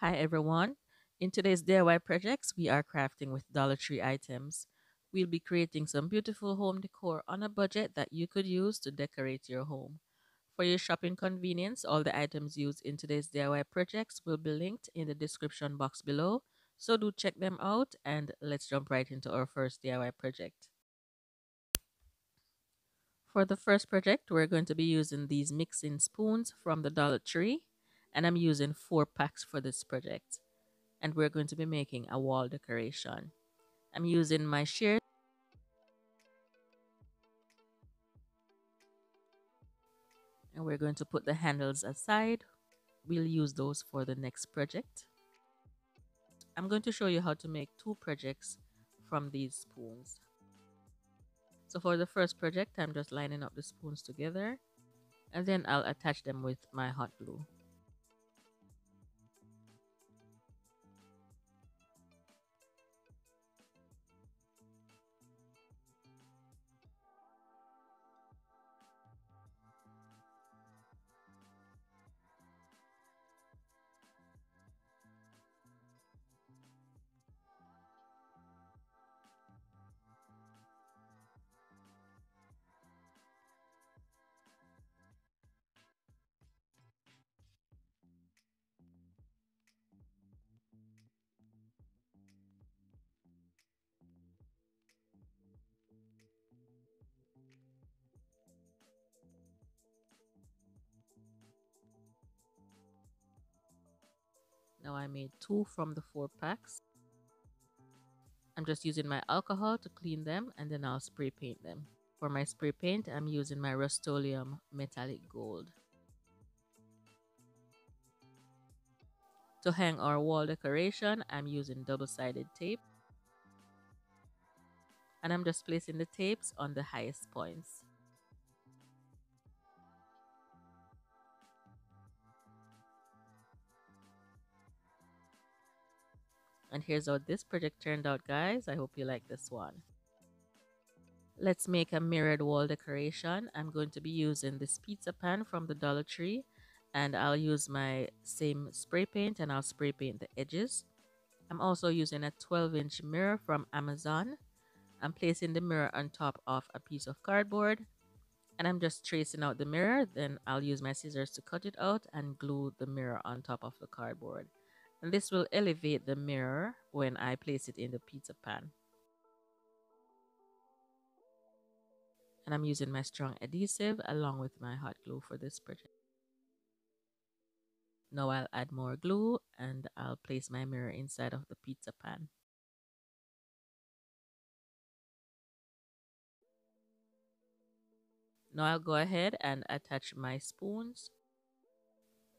Hi everyone. In today's DIY projects, we are crafting with Dollar Tree items. We'll be creating some beautiful home decor on a budget that you could use to decorate your home. For your shopping convenience, all the items used in today's DIY projects will be linked in the description box below, so do check them out and let's jump right into our first DIY project. For the first project, we're going to be using these mixing spoons from the Dollar Tree. And I'm using 4 packs for this project. And we're going to be making a wall decoration. I'm using my shears and we're going to put the handles aside. We'll use those for the next project. I'm going to show you how to make 2 projects from these spoons. So for the first project, I'm just lining up the spoons together and then I'll attach them with my hot glue. Now I made 2 from the 4 packs. I'm just using my alcohol to clean them and then I'll spray paint them. For my spray paint, I'm using my Rust-Oleum metallic gold. To hang our wall decoration, I'm using double-sided tape. And I'm just placing the tapes on the highest points. And here's how this project turned out, guys. I hope you like this one. Let's make a mirrored wall decoration. I'm going to be using this pizza pan from the Dollar Tree. And I'll use my same spray paint and I'll spray paint the edges. I'm also using a 12-inch mirror from Amazon. I'm placing the mirror on top of a piece of cardboard. And I'm just tracing out the mirror. Then I'll use my scissors to cut it out and glue the mirror on top of the cardboard. And this will elevate the mirror when I place it in the pizza pan. And I'm using my strong adhesive along with my hot glue for this project. Now I'll add more glue and I'll place my mirror inside of the pizza pan. Now I'll go ahead and attach my spoons.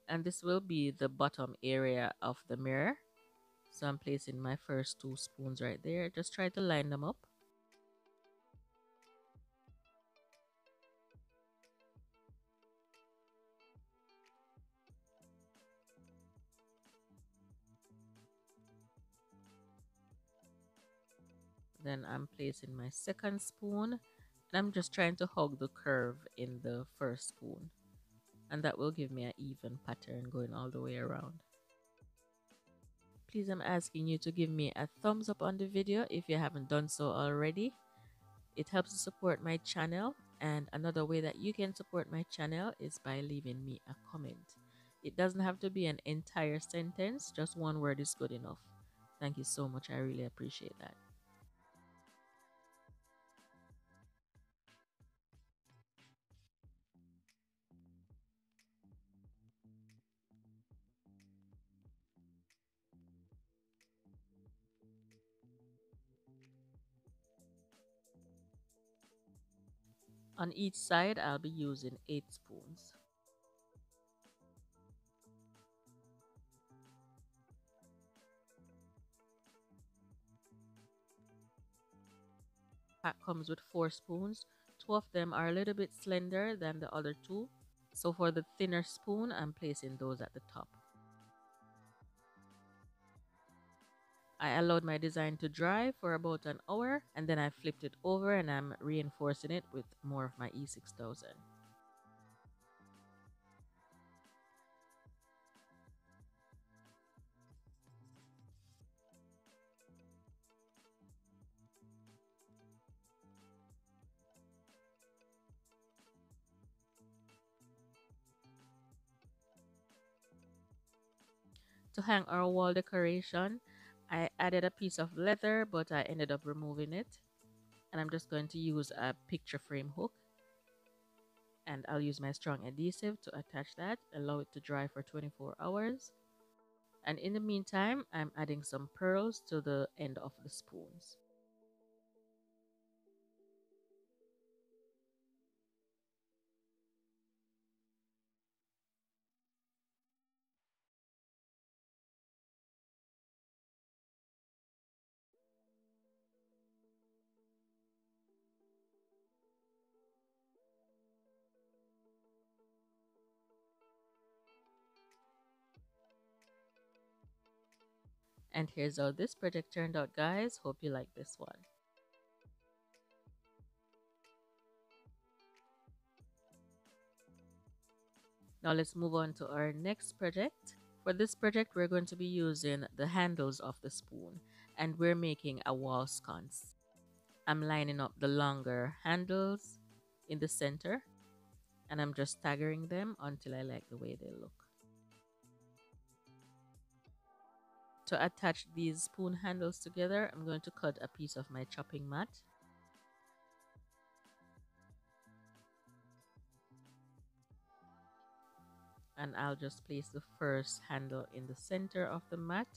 And this will be the bottom area of the mirror. So I'm placing my first 2 spoons right there. Just try to line them up. Then I'm placing my second spoon. And I'm just trying to hug the curve in the first spoon. And that will give me an even pattern going all the way around. Please, I'm asking you to give me a thumbs up on the video if you haven't done so already. It helps to support my channel. And another way that you can support my channel is by leaving me a comment. It doesn't have to be an entire sentence. Just 1 word is good enough. Thank you so much. I really appreciate that. On each side, I'll be using 8 spoons. The pack comes with 4 spoons. 2 of them are a little bit slender than the other 2. So for the thinner spoon, I'm placing those at the top. I allowed my design to dry for about an hour and then I flipped it over and I'm reinforcing it with more of my E6000. To hang our wall decoration, I added a piece of leather, but I ended up removing it. And I'm just going to use a picture frame hook. And I'll use my strong adhesive to attach that, allow it to dry for 24 hours. And in the meantime, I'm adding some pearls to the end of the spoons. And here's how this project turned out, guys. Hope you like this one. Now let's move on to our next project. For this project, we're going to be using the handles of the spoon, and we're making a wall sconce. I'm lining up the longer handles in the center, and I'm just staggering them until I like the way they look. To attach these spoon handles together, I'm going to cut a piece of my chopping mat. And I'll just place the first handle in the center of the mat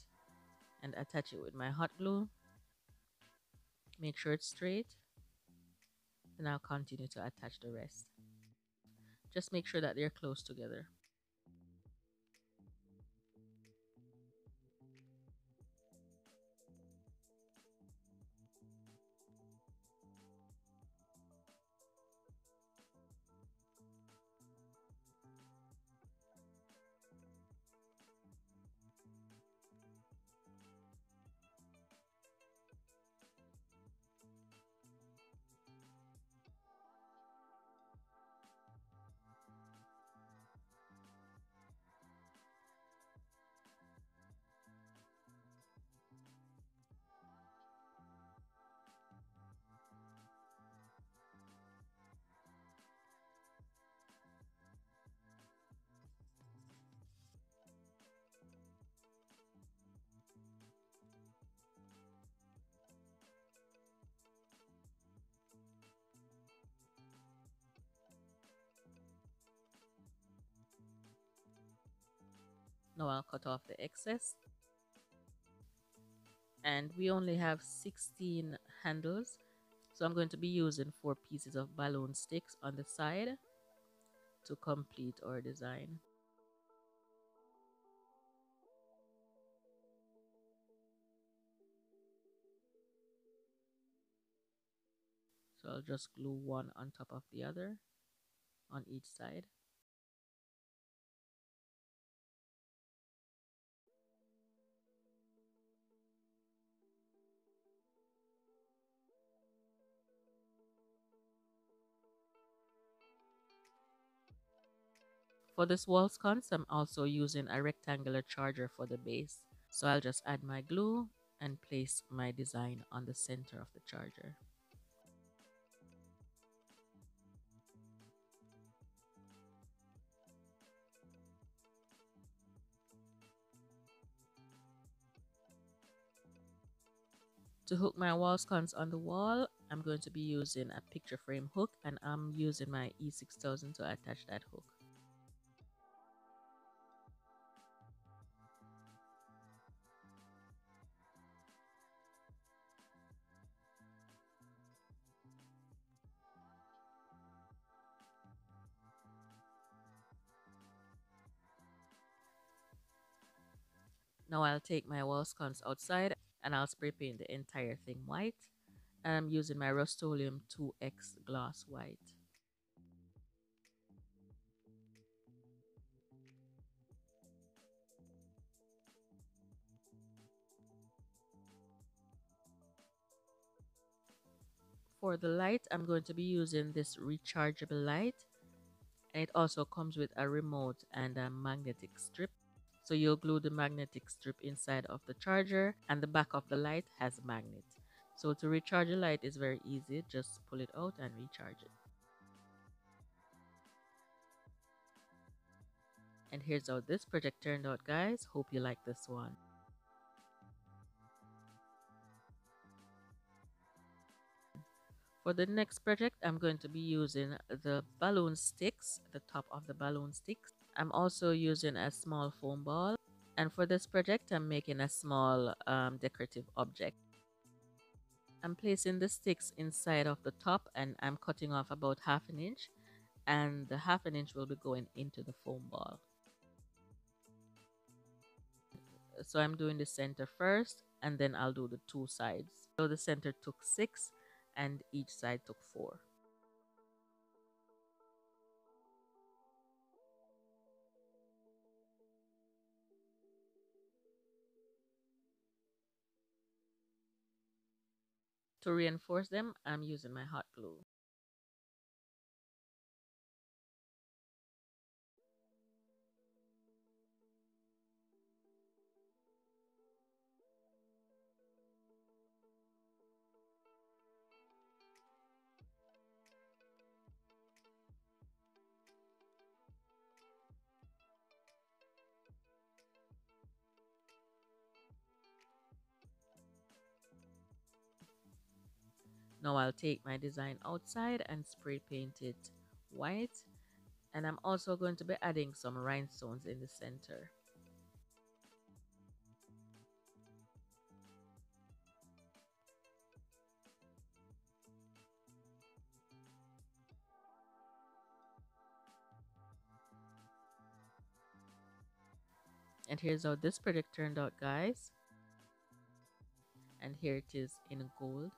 and attach it with my hot glue. Make sure it's straight. And I'll continue to attach the rest. Just make sure that they're close together. Now I'll cut off the excess. And we only have 16 handles, so I'm going to be using 4 pieces of balloon sticks on the side to complete our design. So I'll just glue one on top of the other on each side. For this wall sconce, I'm also using a rectangular charger for the base. So I'll just add my glue and place my design on the center of the charger. To hook my wall sconce on the wall, I'm going to be using a picture frame hook, and I'm using my E6000 to attach that hook. Now I'll take my wall sconce outside and I'll spray paint the entire thing white. And I'm using my Rust-Oleum 2X gloss white. For the light, I'm going to be using this rechargeable light. And it also comes with a remote and a magnetic strip. So you'll glue the magnetic strip inside of the charger, and the back of the light has a magnet. So to recharge the light is very easy, just pull it out and recharge it. And here's how this project turned out, guys. Hope you like this one. For the next project, I'm going to be using the balloon sticks, the top of the balloon sticks. I'm also using a small foam ball. And for this project, I'm making a small decorative object. I'm placing the sticks inside of the top and I'm cutting off about ½ an inch. And the ½ an inch will be going into the foam ball. So I'm doing the center first and then I'll do the two sides. So the center took 6 and each side took 4. To reinforce them, I'm using my hot glue. Now I'll take my design outside and spray paint it white, and I'm also going to be adding some rhinestones in the center. And here's how this project turned out, guys. And here it is in gold.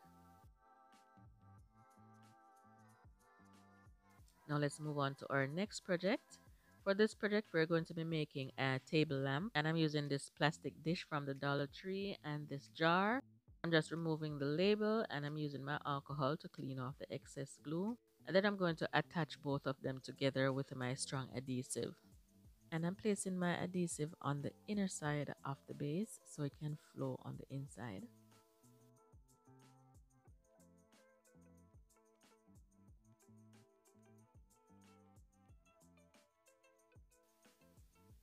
Now let's move on to our next project. For this project, we're going to be making a table lamp, and I'm using this plastic dish from the Dollar Tree and this jar. I'm just removing the label and I'm using my alcohol to clean off the excess glue. And then I'm going to attach both of them together with my strong adhesive. And I'm placing my adhesive on the inner side of the base so it can flow on the inside.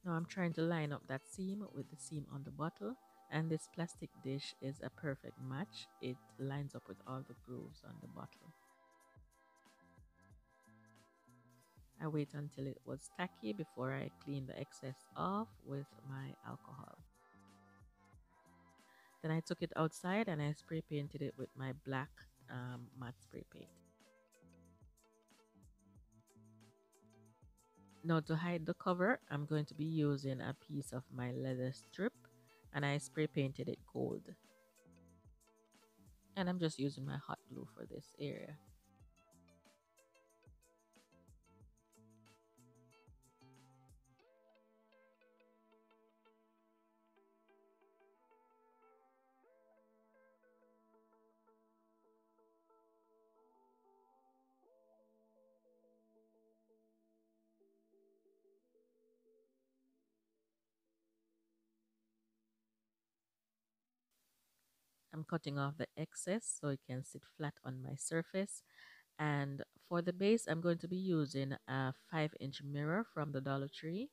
Now I'm trying to line up that seam with the seam on the bottle, and this plastic dish is a perfect match. It lines up with all the grooves on the bottle. I wait until it was tacky before I clean the excess off with my alcohol. Then I took it outside and I spray painted it with my black matte spray paint. Now to hide the cover, I'm going to be using a piece of my leather strip and I spray painted it gold. And I'm just using my hot glue for this area. I'm cutting off the excess so it can sit flat on my surface. And for the base, I'm going to be using a 5-inch mirror from the Dollar Tree.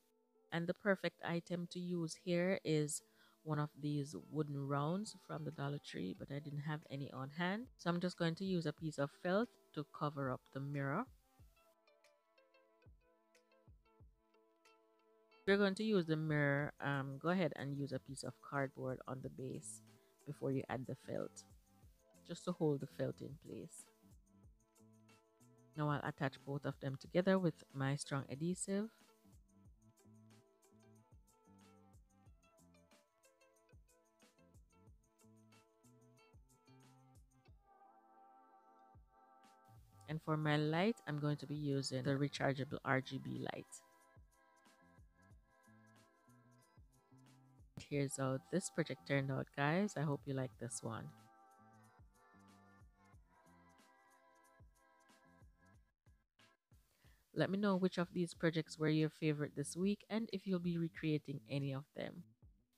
And the perfect item to use here is one of these wooden rounds from the Dollar Tree, but I didn't have any on hand. So I'm just going to use a piece of felt to cover up the mirror. If you're going to use the mirror, go ahead and use a piece of cardboard on the base before you add the felt, just to hold the felt in place. Now I'll attach both of them together with my strong adhesive. And for my light, I'm going to be using the rechargeable RGB light. Here's how this project turned out, guys. I hope you like this one. Let me know which of these projects were your favorite this week and if you'll be recreating any of them.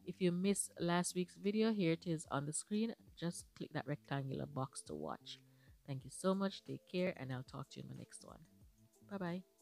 If you missed last week's video, here it is on the screen. Just click that rectangular box to watch. Thank you so much. Take care, and I'll talk to you in my next one. Bye bye.